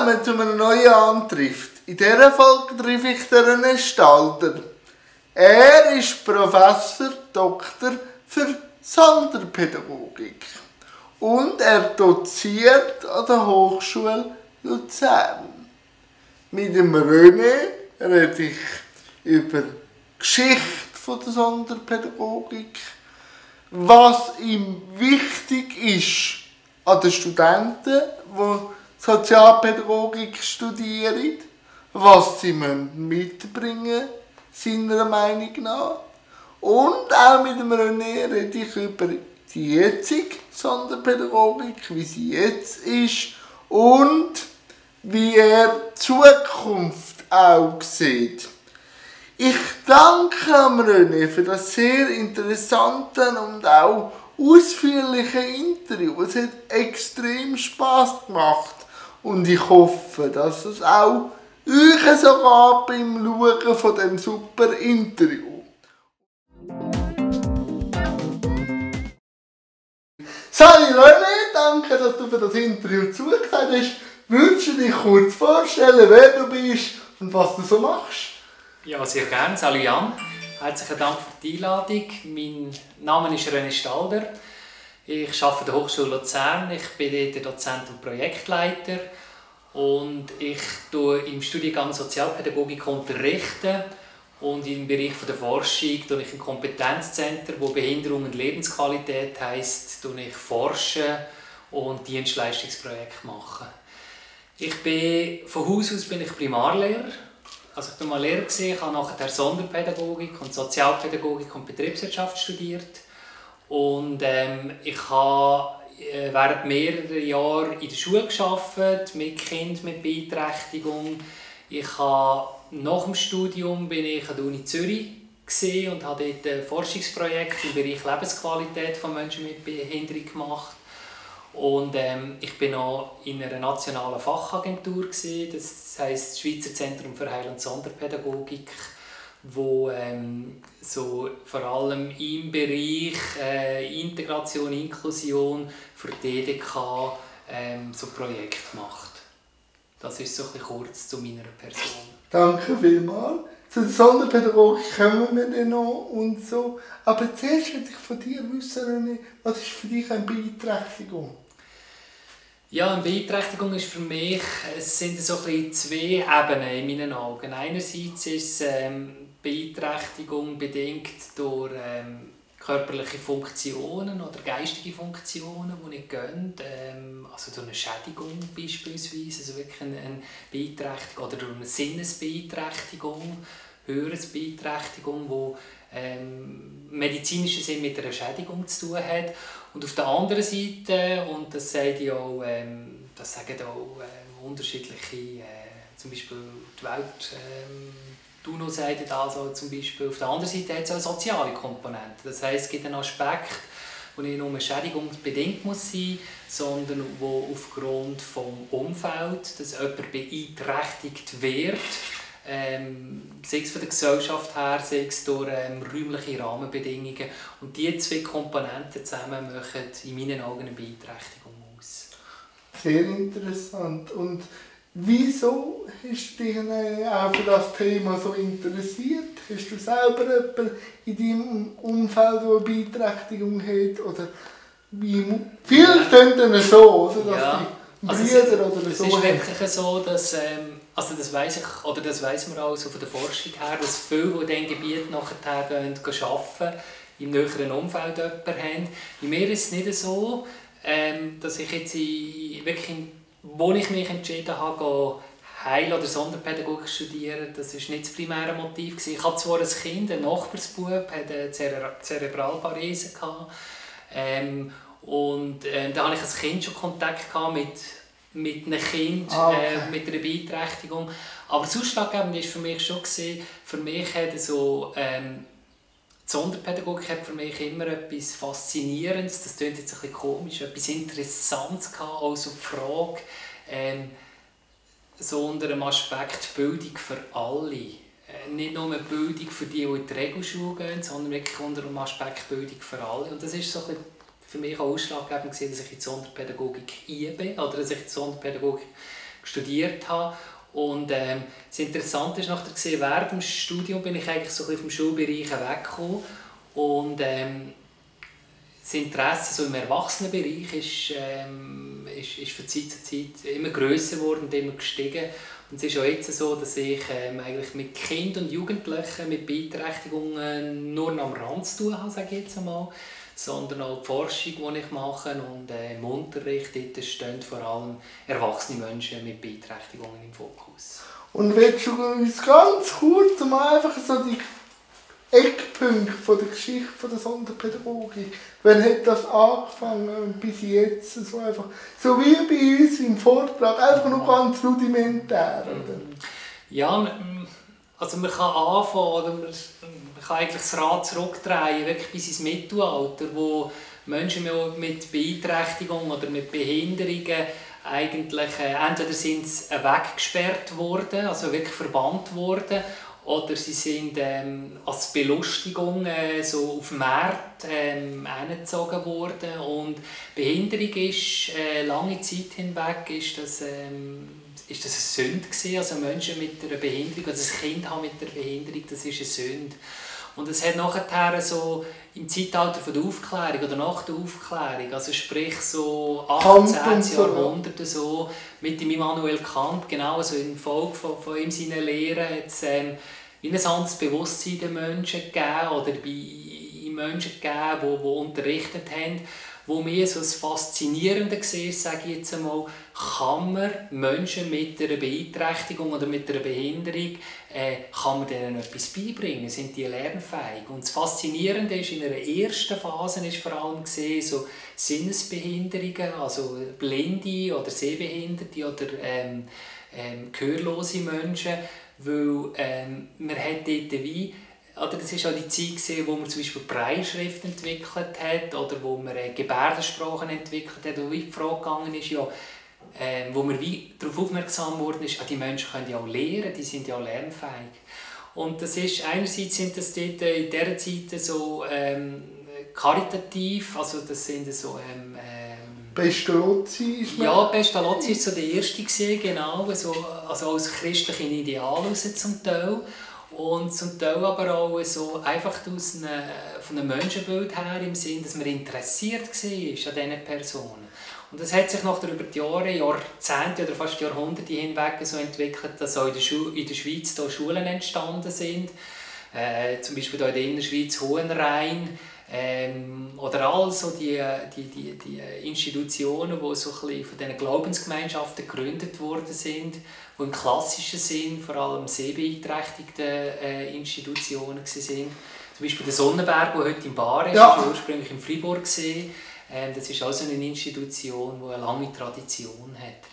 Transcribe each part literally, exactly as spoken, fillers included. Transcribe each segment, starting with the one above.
wenn man zu einem neuen antrifft. In dieser Folge treffe ich den René Stalder. Er ist Professor Doktor für Sonderpädagogik und er doziert an der Hochschule Luzern. Mit dem René rede ich über die Geschichte der Sonderpädagogik, was ihm wichtig ist an den Studenten, die Sozialpädagogik studieren, was sie mitbringen müssen, seiner Meinung nach. Und auch mit dem René rede ich über die jetzige Sonderpädagogik, wie sie jetzt ist und wie er die Zukunft auch sieht. Ich danke René für das sehr interessante und auch ausführliche Interview. Es hat extrem Spass gemacht und ich hoffe, dass es auch euch so gab beim Schauen von diesem super Interview. Sali René, danke, dass du für das Interview zugesagt hast. Würdest du dich kurz vorstellen, wer du bist und was du so machst? Ja, sehr gerne. Salut Jan. Herzlichen Dank für die Einladung. Mein Name ist René Stalder. Ich arbeite an der Hochschule Luzern. Ich bin dort Dozent und Projektleiter. Und ich unterrichte im Studiengang Sozialpädagogik. Unterrichte. Und im Bereich der Forschung forschen ich im Kompetenzzentrum, wo Behinderung und Lebensqualität heisst, forsche und Dienstleistungsprojekte machen. Ich bin, von Haus aus bin ich Primarlehrer. Also ich war mal Lehrer, ich habe nachher Sonderpädagogik und Sozialpädagogik und Betriebswirtschaft studiert. Und ähm, ich habe während mehrerer Jahre in der Schule gearbeitet, mit Kindern mit Beeinträchtigung. Ich habe, nach dem Studium war ich an der Uni Zürich und habe dort ein Forschungsprojekt im Bereich Lebensqualität von Menschen mit Behinderung gemacht. Und ähm, ich war noch in einer nationalen Fachagentur, das heisst das Schweizer Zentrum für Heil- und Sonderpädagogik, wo ähm, so vor allem im Bereich äh, Integration, Inklusion für die D D K ähm, so Projekte macht. Das ist so ein bisschen kurz zu meiner Person. Danke vielmals. Zu der Sonderpädagogik kommen wir dann noch und so. Aber zuerst möchte ich von dir wissen, was ist für dich eine Beeinträchtigung? Ja, eine Beeinträchtigung ist für mich, es sind so ein bisschen zwei Ebenen in meinen Augen. Einerseits ist ähm, Beeinträchtigung bedingt durch ähm, körperliche Funktionen oder geistige Funktionen, die nicht gehen, ähm, also durch eine Schädigung beispielsweise, also wirklich eine, eine Beeinträchtigung oder durch eine Sinnesbeeinträchtigung, Hörensbeeinträchtigung, die ähm, im medizinischen Sinn mit einer Schädigung zu tun hat. Und auf der anderen Seite, und das sagen ja auch, ähm, das sagen auch äh, unterschiedliche, äh, zum Beispiel die Welt, ähm, Duno sagt also zum Beispiel, auf der anderen Seite hat es auch eine soziale Komponente. Das heisst, es gibt einen Aspekt, der nicht nur schädigungsbedingt muss sein, sondern wo aufgrund des Umfelds, dass jemand beeinträchtigt wird, ähm, sei es von der Gesellschaft her, sei es durch ähm, räumliche Rahmenbedingungen. Und diese zwei Komponenten zusammen machen in meinen Augen eine Beeinträchtigung aus. Sehr interessant. Und wieso hast du dich auch für das Thema so interessiert? Hast du selber jemanden in deinem Umfeld, der eine Beeinträchtigung hat? Oder wie? Viele tönen so, also dass ja. Die Brüder also es, oder es so. Es ist wirklich so, dass, ähm, also das weiss ich, oder das weiss man auch so von der Forschung her, dass viele, die in diesem Gebiet nachher gehen, arbeiten, im näheren Umfeld jemanden haben. Bei mir ist es nicht so, ähm, dass ich jetzt in, wirklich in Als ich mich entschieden habe, Heil- oder Sonderpädagogik zu studieren, das war nicht das primäre Motiv. Ich hatte zwar ein Kind, einen Nachbarsbub, hatte eine Cere Zerebralparese. Ähm, und ähm, da hatte ich als Kind schon Kontakt mit, mit einem Kind, ah, okay. äh, mit einer Beeinträchtigung. Aber das Ausschlaggebende war für mich schon, gewesen, für mich hat so, ähm, die Sonderpädagogik hat für mich immer etwas Faszinierendes, das klingt jetzt ein bisschen komisch, etwas Interessantes gehabt, also die Frage, ähm, so unter dem Aspekt Bildung für alle. Äh, nicht nur Bildung für die, die in die Regelschule gehen, sondern wirklich unter dem Aspekt Bildung für alle. Und das ist so ein bisschen für mich auch ausschlaggebend gewesen, dass ich in die Sonderpädagogik einbe, oder dass ich in die Sonderpädagogik studiert habe. Und ähm, das Interessante ist, nachher gesehen, während dem Studium bin ich eigentlich so ein bisschen vom Schulbereich weggekommen. Und ähm, das Interesse so im Erwachsenenbereich ist, ähm, ist, ist von Zeit zu Zeit immer grösser geworden und immer gestiegen. Und es ist auch jetzt so, dass ich ähm, eigentlich mit Kindern und Jugendlichen mit Beeinträchtigungen nur am Rand zu tun habe, sage ich jetzt einmal, sondern auch die Forschung, die ich mache, und äh, im Unterricht dort stehen vor allem erwachsene Menschen mit Beeinträchtigungen im Fokus. Und willst du uns ganz kurz mal einfach so die Eckpunkte von der Geschichte von der Sonderpädagogik, wann hat das angefangen bis jetzt, so einfach, so wie bei uns im Vortrag, einfach nur ganz rudimentär, oder? Ja, also man kann anfangen, oder man kann eigentlich das Rad zurückdrehen, wirklich bis ins Mittelalter, wo Menschen mit Beeinträchtigung oder mit Behinderungen eigentlich entweder sind sie weggesperrt worden, also wirklich verbannt worden, oder sie sind ähm, als Belustigung äh, so auf den Markt ähm, hingezogen worden. Und Behinderung ist äh, lange Zeit hinweg ist das, ähm, ist das eine Sünde gewesen. Also Menschen mit einer Behinderung, also ein Kind haben mit einer Behinderung, das ist eine Sünde. Und es hat nachher so im Zeitalter von der Aufklärung oder nach der Aufklärung, also sprich so achtzehnten Jahrhunderte so, mit dem Immanuel Kant, genau, also in Folge von, von ihm seinen Lehren, hat es ähm, wie ein anderes Bewusstsein der Menschen gegeben oder bei Menschen gegeben, die, die unterrichtet haben, wo mir so das Faszinierende war, sage ich jetzt einmal, kann man Menschen mit einer Beeinträchtigung oder mit einer Behinderung, äh, kann man denen etwas beibringen, sind die lernfähig? Und das Faszinierende ist, in einer ersten Phase ist vor allem gesehen, so Sinnesbehinderungen, also Blinde oder Sehbehinderte oder ähm, ähm, gehörlose Menschen, weil ähm, man hat dort wie oder das war auch die Zeit, in der man zum Beispiel Breilschrift entwickelt hat oder wo man Gebärdensprachen entwickelt hat, wo die Frage gegangen ist, ja, äh, wo man wie darauf aufmerksam wurde, ist, die Menschen können ja auch lernen, die sind ja auch lernfähig. Und das ist, einerseits sind das dort in dieser Zeit so ähm, karitativ, also das sind so ähm, ähm, Pestalozzi ist man? Ja, Pestalozzi war so der erste, genau, also, also als christliche Ideal zum Teil. Und zum Teil aber auch so einfach aus einem, von einem Menschenbild her, im Sinn, dass man interessiert war an diesen Personen. Und das hat sich nach über die Jahre, Jahrzehnte oder fast Jahrhunderte hinweg so entwickelt, dass auch in der, Schu in der Schweiz hier Schulen entstanden sind. Äh, zum Beispiel hier in der Innerschweiz Hohenrhein. Ähm, oder all so die, die, die, die Institutionen, die so ein bisschen von diesen Glaubensgemeinschaften gegründet worden sind, die im klassischen Sinn vor allem sehbeeinträchtigte äh, Institutionen waren. Zum Beispiel der Sonnenberg, der heute in Baar ist, ja, war ursprünglich in Fribourg. Ähm, das ist also eine Institution, die eine lange Tradition hat.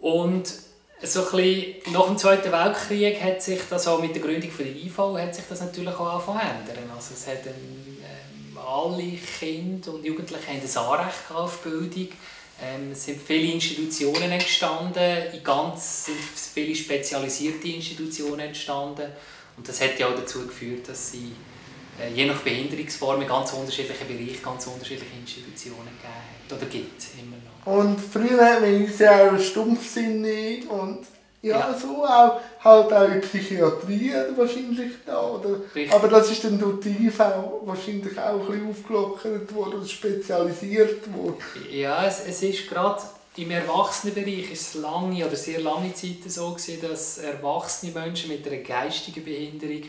Und so ein bisschen nach dem Zweiten Weltkrieg hat sich das auch mit der Gründung der I V hat sich das natürlich auch angefangen zu ändern. Also es hat ähm, alle Kinder und Jugendlichen haben ein Anrecht auf Bildung. Ähm, es sind viele Institutionen entstanden, in ganz sind viele spezialisierte Institutionen entstanden. Und das hat ja auch dazu geführt, dass sie äh, je nach Behinderungsform in ganz unterschiedlichen Bereichen ganz unterschiedliche Institutionen gegeben hat oder gibt immer noch. Und früher hat man uns ja auch stumpfsinnig und ja, ja, so auch, halt auch in Psychiatrie wahrscheinlich da, oder? Aber das ist dann durch die I V wahrscheinlich auch ein bisschen aufgelockert worden und spezialisiert worden. Ja, es, es ist gerade im Erwachsenenbereich ist es lange oder sehr lange Zeit so gewesen, dass erwachsene Menschen mit einer geistigen Behinderung,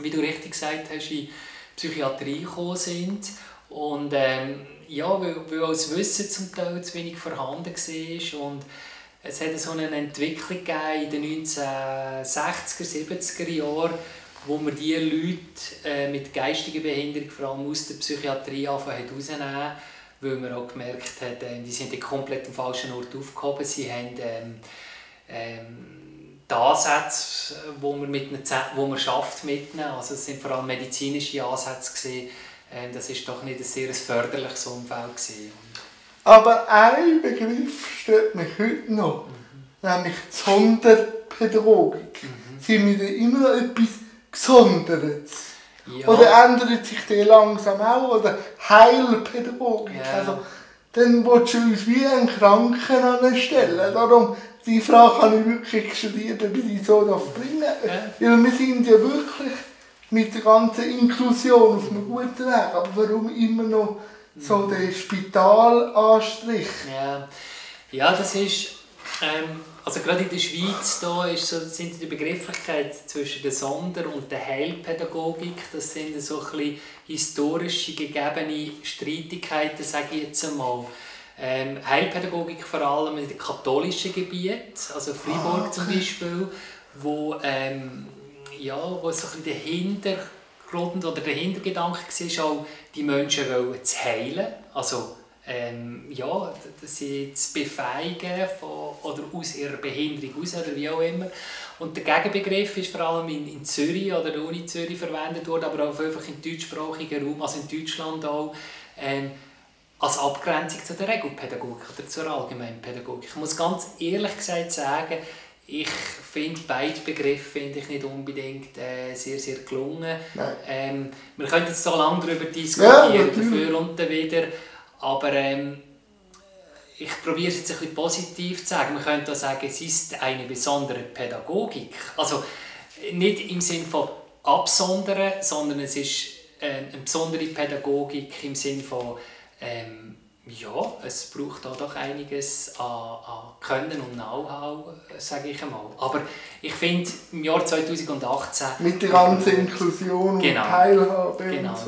wie du richtig gesagt hast, in Psychiatrie gekommen sind. Und ähm, ja, weil, weil auch das Wissen zum Teil zu wenig vorhanden war. Und es hat so eine Entwicklung gegeben in den neunzehnhundertsechziger, siebziger Jahren, wo man die Leute äh, mit geistiger Behinderung vor allem aus der Psychiatrie herausnehmen hat, weil man auch gemerkt hat, äh, die sind komplett am falschen Ort aufgehoben. Sie haben ähm, ähm, die Ansätze, die man, mit einer, die man schafft, mitnehmen. Also es waren vor allem medizinische Ansätze gewesen. Das war doch nicht ein sehr förderliches Umfeld gewesen. Aber ein Begriff stört mich heute noch, mhm, nämlich die Sonderpädagogik. Mhm. Sind wir denn immer noch etwas Gesondertes? Ja. Oder ändert sich das langsam auch? Oder Heilpädagogik? Ja. Also, dann willst du uns wie einen Kranken anstellen. Darum die Frage habe ich wirklich studiert, ob ich die so bringen darf. Weil wir sind ja wirklich mit der ganzen Inklusion auf einem guten Weg. Aber warum immer noch so der Spitalanstrich? Ja, ja das ist... Ähm, also gerade in der Schweiz da ist so, sind die Begrifflichkeit zwischen der Sonder- und der Heilpädagogik, das sind so ein bisschen historische, gegebene Streitigkeiten, sage ich jetzt einmal. Ähm, Heilpädagogik vor allem in den katholischen Gebieten, also Fribourg ah. zum Beispiel, wo, ähm, ja, wo so ein bisschen der Hintergrund oder der Hintergedanke war, auch die Menschen wollen zu heilen, also Ähm, ja, dass sie zu befeigen von, oder aus ihrer Behinderung heraus oder wie auch immer. Und der Gegenbegriff ist vor allem in, in Zürich oder der Uni Zürich verwendet worden, aber auch einfach im deutschsprachigen Raum, also in Deutschland auch, ähm, als Abgrenzung zu der Regelpädagogik oder zur Allgemeinpädagogik. Ich muss ganz ehrlich gesagt sagen, ich finde beide Begriffe finde ich nicht unbedingt äh, sehr, sehr gelungen. Ähm, wir können jetzt so lange darüber diskutieren, dafür und wieder. Aber ähm, ich probiere es jetzt ein bisschen positiv zu sagen. Man könnte auch sagen, es ist eine besondere Pädagogik. Also nicht im Sinne von absondern, sondern es ist äh, eine besondere Pädagogik im Sinne von, ähm, ja, es braucht auch doch einiges an, an Können und Know-how, sage ich einmal. Aber ich finde, im Jahr zweitausendachtzehn... Mit der ganzen Inklusion und Teilhabe. Genau.